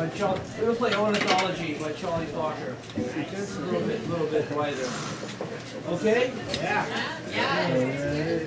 But Charlie, it was like ornithology by Charlie Parker. It's a little bit wider. Okay? Yeah. Yeah.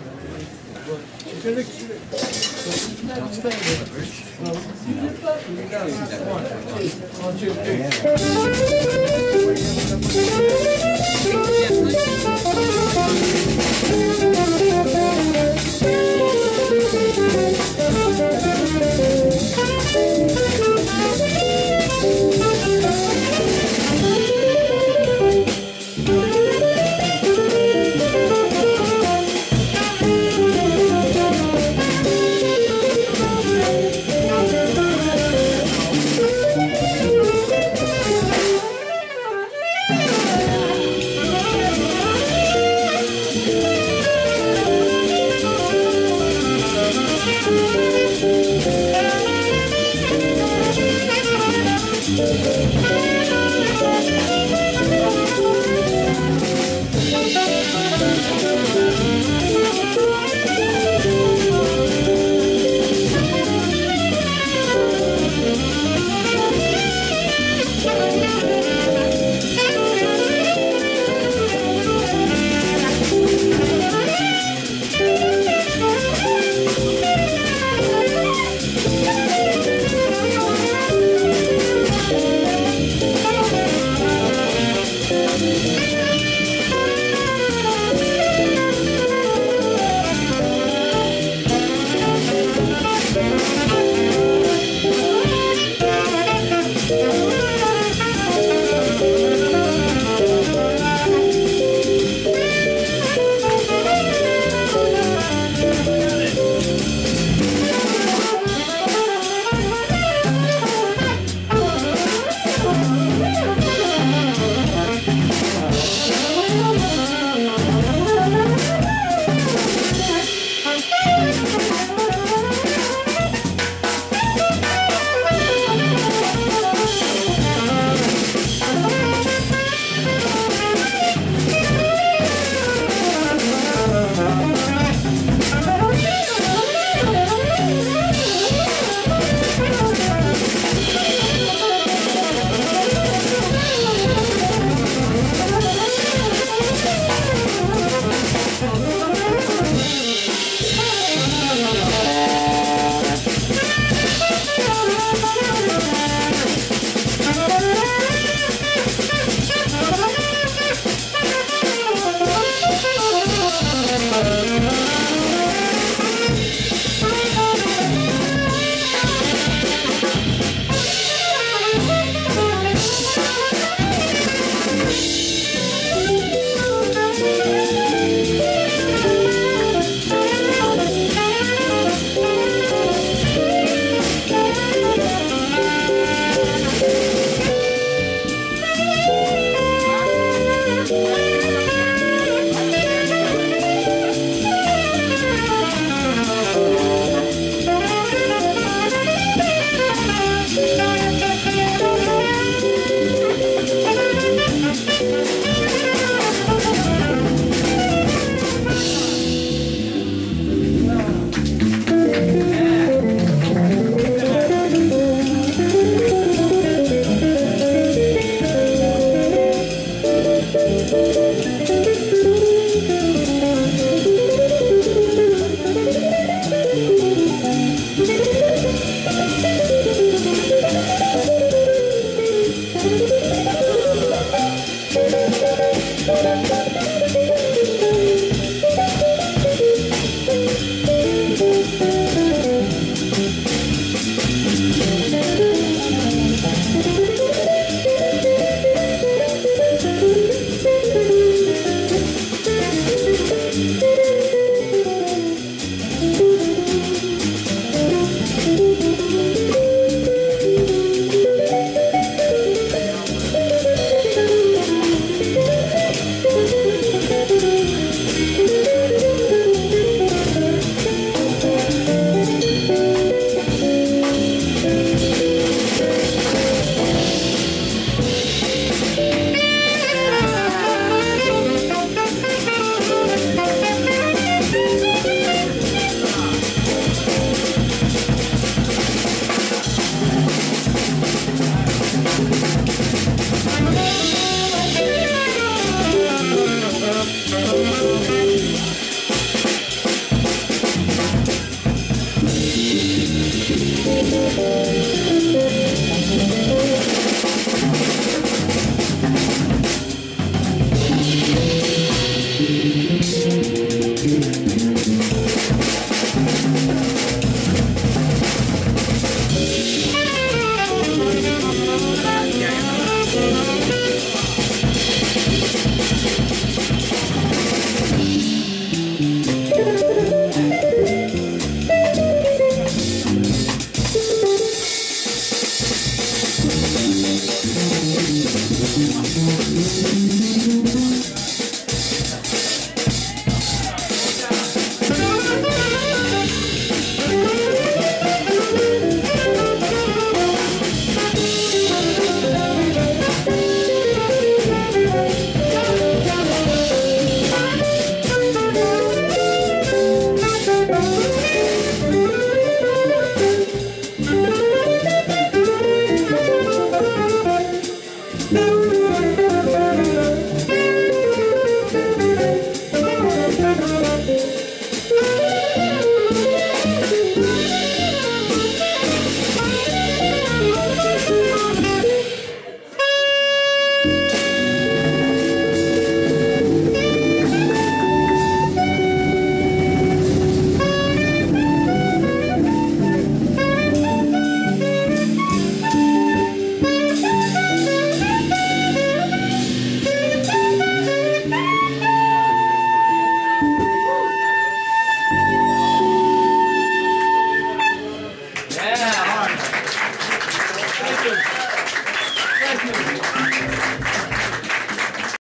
Gracias.